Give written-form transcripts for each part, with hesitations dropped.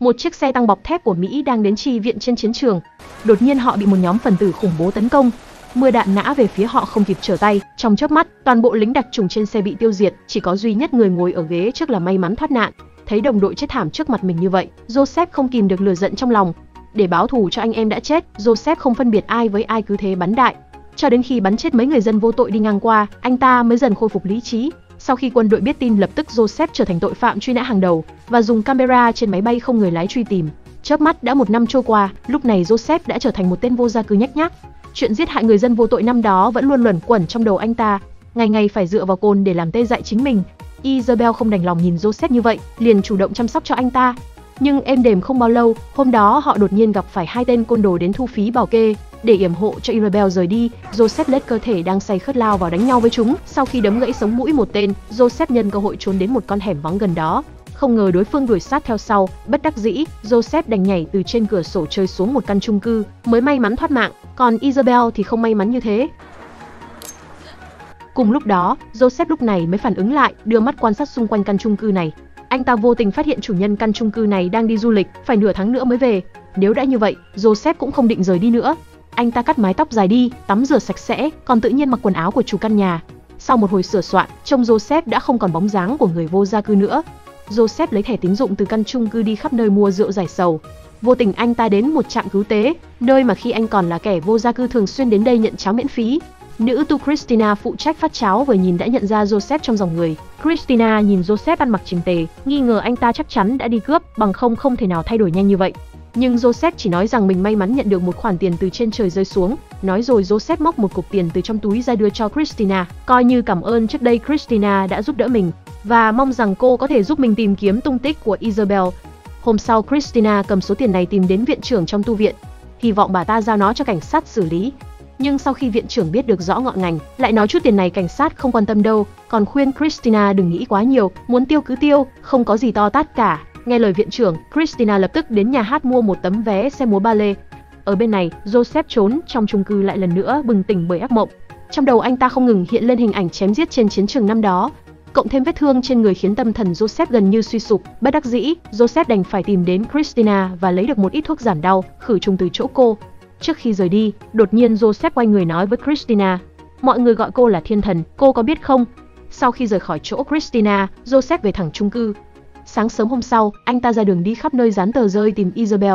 Một chiếc xe tăng bọc thép của Mỹ đang đến chi viện trên chiến trường. Đột nhiên họ bị một nhóm phần tử khủng bố tấn công. Mưa đạn nã về phía họ không kịp trở tay. Trong chớp mắt, toàn bộ lính đặc chủng trên xe bị tiêu diệt. Chỉ có duy nhất người ngồi ở ghế trước là may mắn thoát nạn. Thấy đồng đội chết thảm trước mặt mình như vậy, Joseph không kìm được lửa giận trong lòng. Để báo thù cho anh em đã chết, Joseph không phân biệt ai với ai cứ thế bắn đại. Cho đến khi bắn chết mấy người dân vô tội đi ngang qua, anh ta mới dần khôi phục lý trí. Sau khi quân đội biết tin, lập tức Joseph trở thành tội phạm truy nã hàng đầu và dùng camera trên máy bay không người lái truy tìm. Chớp mắt đã một năm trôi qua, lúc này Joseph đã trở thành một tên vô gia cư nhếch nhác. Chuyện giết hại người dân vô tội năm đó vẫn luôn luẩn quẩn trong đầu anh ta, ngày ngày phải dựa vào cồn để làm tê dại chính mình. Isabel không đành lòng nhìn Joseph như vậy, liền chủ động chăm sóc cho anh ta. Nhưng êm đềm không bao lâu, hôm đó họ đột nhiên gặp phải hai tên côn đồ đến thu phí bảo kê. Để yểm hộ cho Isabel rời đi, Joseph lết cơ thể đang say khớt lao vào đánh nhau với chúng. Sau khi đấm gãy sống mũi một tên, Joseph nhân cơ hội trốn đến một con hẻm vắng gần đó. Không ngờ đối phương đuổi sát theo sau, bất đắc dĩ, Joseph đành nhảy từ trên cửa sổ chơi xuống một căn chung cư, mới may mắn thoát mạng, còn Isabel thì không may mắn như thế. Cùng lúc đó, Joseph lúc này mới phản ứng lại, đưa mắt quan sát xung quanh căn chung cư này. Anh ta vô tình phát hiện chủ nhân căn chung cư này đang đi du lịch, phải nửa tháng nữa mới về. Nếu đã như vậy, Joseph cũng không định rời đi nữa. Anh ta cắt mái tóc dài đi, tắm rửa sạch sẽ, còn tự nhiên mặc quần áo của chủ căn nhà. Sau một hồi sửa soạn, trông Joseph đã không còn bóng dáng của người vô gia cư nữa. Joseph lấy thẻ tín dụng từ căn chung cư đi khắp nơi mua rượu giải sầu. Vô tình anh ta đến một trạm cứu tế, nơi mà khi anh còn là kẻ vô gia cư thường xuyên đến đây nhận cháo miễn phí. Nữ tu Christina phụ trách phát cháo vừa nhìn đã nhận ra Joseph trong dòng người. Christina nhìn Joseph ăn mặc chỉnh tề, nghi ngờ anh ta chắc chắn đã đi cướp, bằng không thể nào thay đổi nhanh như vậy. Nhưng Joseph chỉ nói rằng mình may mắn nhận được một khoản tiền từ trên trời rơi xuống. Nói rồi Joseph móc một cục tiền từ trong túi ra đưa cho Christina, coi như cảm ơn trước đây Christina đã giúp đỡ mình, và mong rằng cô có thể giúp mình tìm kiếm tung tích của Isabel. Hôm sau Christina cầm số tiền này tìm đến viện trưởng trong tu viện, hy vọng bà ta giao nó cho cảnh sát xử lý. Nhưng sau khi viện trưởng biết được rõ ngọn ngành, lại nói chút tiền này cảnh sát không quan tâm đâu, còn khuyên Christina đừng nghĩ quá nhiều, muốn tiêu cứ tiêu, không có gì to tát cả. Nghe lời viện trưởng, Christina lập tức đến nhà hát mua một tấm vé xe múa ballet. Ở bên này, Joseph trốn trong chung cư lại lần nữa bừng tỉnh bởi ác mộng. Trong đầu anh ta không ngừng hiện lên hình ảnh chém giết trên chiến trường năm đó, cộng thêm vết thương trên người khiến tâm thần Joseph gần như suy sụp. Bất đắc dĩ, Joseph đành phải tìm đến Christina và lấy được một ít thuốc giảm đau, khử trùng từ chỗ cô. Trước khi rời đi, đột nhiên Joseph quay người nói với Christina, mọi người gọi cô là thiên thần, cô có biết không? Sau khi rời khỏi chỗ Christina, Joseph về thẳng chung cư. Sáng sớm hôm sau, anh ta ra đường đi khắp nơi dán tờ rơi tìm Isabel.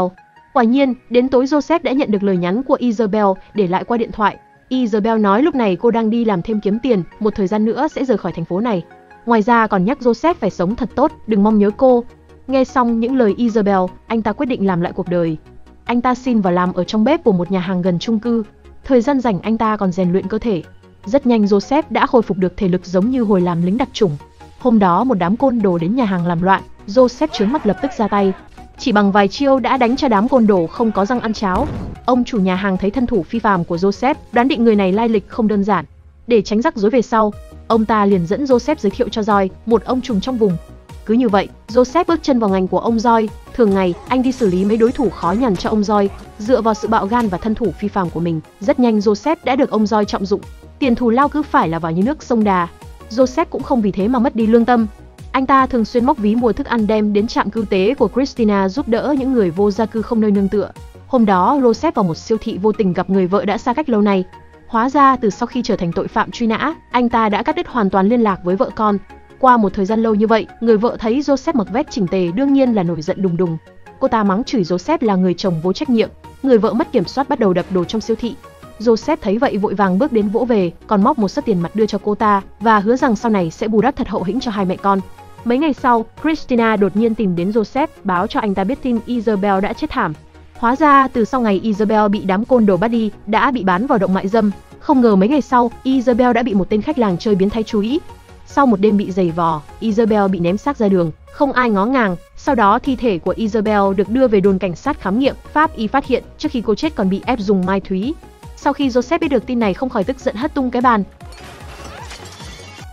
Quả nhiên, đến tối Joseph đã nhận được lời nhắn của Isabel để lại qua điện thoại. Isabel nói lúc này cô đang đi làm thêm kiếm tiền, một thời gian nữa sẽ rời khỏi thành phố này. Ngoài ra còn nhắc Joseph phải sống thật tốt, đừng mong nhớ cô. Nghe xong những lời Isabel, anh ta quyết định làm lại cuộc đời. Anh ta xin vào làm ở trong bếp của một nhà hàng gần chung cư. Thời gian rảnh anh ta còn rèn luyện cơ thể. Rất nhanh Joseph đã khôi phục được thể lực giống như hồi làm lính đặc chủng. Hôm đó một đám côn đồ đến nhà hàng làm loạn, Joseph trướng mặt lập tức ra tay. Chỉ bằng vài chiêu đã đánh cho đám côn đồ không có răng ăn cháo. Ông chủ nhà hàng thấy thân thủ phi phàm của Joseph, đoán định người này lai lịch không đơn giản. Để tránh rắc rối về sau, ông ta liền dẫn Joseph giới thiệu cho Joy, một ông trùm trong vùng. Cứ như vậy, Joseph bước chân vào ngành của ông Joy. Thường ngày, anh đi xử lý mấy đối thủ khó nhằn cho ông Joy. Dựa vào sự bạo gan và thân thủ phi phàm của mình, rất nhanh Joseph đã được ông Joy trọng dụng. Tiền thù lao cứ phải là vào như nước sông Đà. Joseph cũng không vì thế mà mất đi lương tâm. Anh ta thường xuyên móc ví mua thức ăn đem đến trạm cứu tế của Christina giúp đỡ những người vô gia cư không nơi nương tựa. Hôm đó, Joseph vào một siêu thị vô tình gặp người vợ đã xa cách lâu nay. Hóa ra từ sau khi trở thành tội phạm truy nã, anh ta đã cắt đứt hoàn toàn liên lạc với vợ con. Qua một thời gian lâu như vậy, người vợ thấy Joseph mặc vest chỉnh tề đương nhiên là nổi giận đùng đùng. Cô ta mắng chửi Joseph là người chồng vô trách nhiệm. Người vợ mất kiểm soát bắt đầu đập đồ trong siêu thị. Joseph thấy vậy vội vàng bước đến vỗ về, còn móc một số tiền mặt đưa cho cô ta và hứa rằng sau này sẽ bù đắp thật hậu hĩnh cho hai mẹ con. Mấy ngày sau, Christina đột nhiên tìm đến Joseph báo cho anh ta biết tin Isabel đã chết thảm. Hóa ra từ sau ngày Isabel bị đám côn đồ bắt đi, đã bị bán vào động mại dâm. Không ngờ mấy ngày sau, Isabel đã bị một tên khách làng chơi biến thái chú ý. Sau một đêm bị giày vò, Isabel bị ném xác ra đường, không ai ngó ngàng. Sau đó thi thể của Isabel được đưa về đồn cảnh sát khám nghiệm, pháp y phát hiện trước khi cô chết còn bị ép dùng mai thúy. Sau khi Joseph biết được tin này không khỏi tức giận hất tung cái bàn.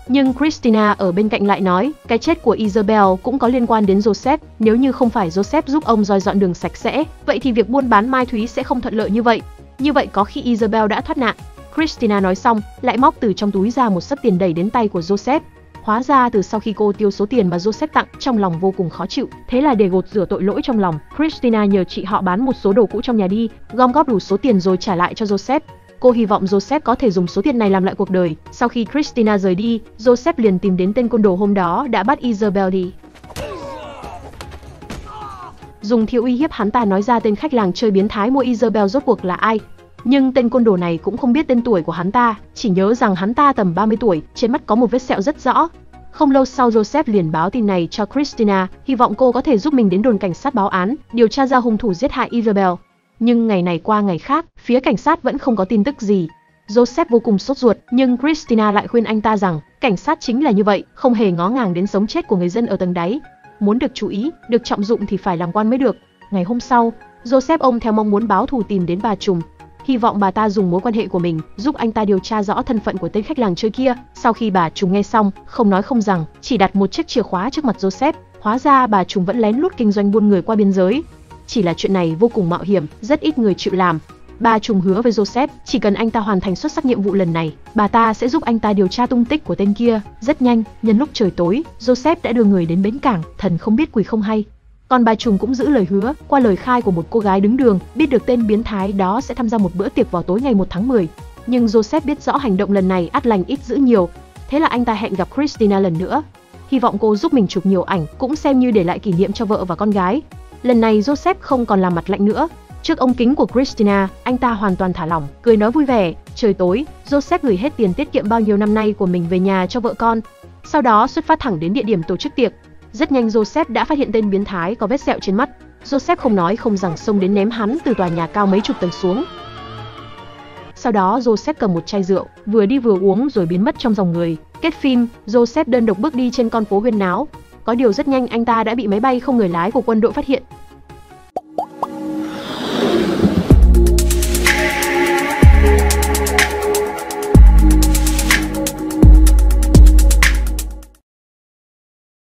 Nhưng Christina ở bên cạnh lại nói, cái chết của Isabel cũng có liên quan đến Joseph. Nếu như không phải Joseph giúp ông Joy dọn đường sạch sẽ, vậy thì việc buôn bán mai thúy sẽ không thuận lợi như vậy. Như vậy có khi Isabel đã thoát nạn. Christina nói xong, lại móc từ trong túi ra một xấp tiền đẩy đến tay của Joseph. Hóa ra từ sau khi cô tiêu số tiền mà Joseph tặng, trong lòng vô cùng khó chịu. Thế là để gột rửa tội lỗi trong lòng, Christina nhờ chị họ bán một số đồ cũ trong nhà đi, gom góp đủ số tiền rồi trả lại cho Joseph. Cô hy vọng Joseph có thể dùng số tiền này làm lại cuộc đời. Sau khi Christina rời đi, Joseph liền tìm đến tên côn đồ hôm đó đã bắt Isabel đi. Dùng thiêu uy hiếp hắn ta nói ra tên khách làng chơi biến thái mua Isabel rốt cuộc là ai. Nhưng tên côn đồ này cũng không biết tên tuổi của hắn ta, chỉ nhớ rằng hắn ta tầm 30 tuổi, trên mắt có một vết sẹo rất rõ. Không lâu sau Joseph liền báo tin này cho Christina, hy vọng cô có thể giúp mình đến đồn cảnh sát báo án, điều tra ra hung thủ giết hại Isabel. Nhưng ngày này qua ngày khác, phía cảnh sát vẫn không có tin tức gì. Joseph vô cùng sốt ruột, nhưng Christina lại khuyên anh ta rằng, cảnh sát chính là như vậy, không hề ngó ngàng đến sống chết của người dân ở tầng đáy. Muốn được chú ý, được trọng dụng thì phải làm quan mới được. Ngày hôm sau, Joseph ôm theo mong muốn báo thù tìm đến bà trùm. Hy vọng bà ta dùng mối quan hệ của mình giúp anh ta điều tra rõ thân phận của tên khách làng chơi kia. Sau khi bà trùm nghe xong, không nói không rằng, chỉ đặt một chiếc chìa khóa trước mặt Joseph. Hóa ra bà trùm vẫn lén lút kinh doanh buôn người qua biên giới. Chỉ là chuyện này vô cùng mạo hiểm, rất ít người chịu làm. Bà trùm hứa với Joseph, chỉ cần anh ta hoàn thành xuất sắc nhiệm vụ lần này, bà ta sẽ giúp anh ta điều tra tung tích của tên kia. Rất nhanh, nhân lúc trời tối, Joseph đã đưa người đến bến cảng, thần không biết quỷ không hay. Còn bà trùm cũng giữ lời hứa, qua lời khai của một cô gái đứng đường, biết được tên biến thái đó sẽ tham gia một bữa tiệc vào tối ngày 1 tháng 10. Nhưng Joseph biết rõ hành động lần này ắt lành ít dữ nhiều, thế là anh ta hẹn gặp Christina lần nữa. Hy vọng cô giúp mình chụp nhiều ảnh, cũng xem như để lại kỷ niệm cho vợ và con gái. Lần này Joseph không còn làm mặt lạnh nữa. Trước ống kính của Christina, anh ta hoàn toàn thả lỏng, cười nói vui vẻ. Trời tối, Joseph gửi hết tiền tiết kiệm bao nhiêu năm nay của mình về nhà cho vợ con. Sau đó xuất phát thẳng đến địa điểm tổ chức tiệc. Rất nhanh Joseph đã phát hiện tên biến thái có vết sẹo trên mắt. Joseph không nói không rằng xông đến ném hắn từ tòa nhà cao mấy chục tầng xuống. Sau đó Joseph cầm một chai rượu, vừa đi vừa uống rồi biến mất trong dòng người. Kết phim, Joseph đơn độc bước đi trên con phố huyên náo. Có điều rất nhanh anh ta đã bị máy bay không người lái của quân đội phát hiện.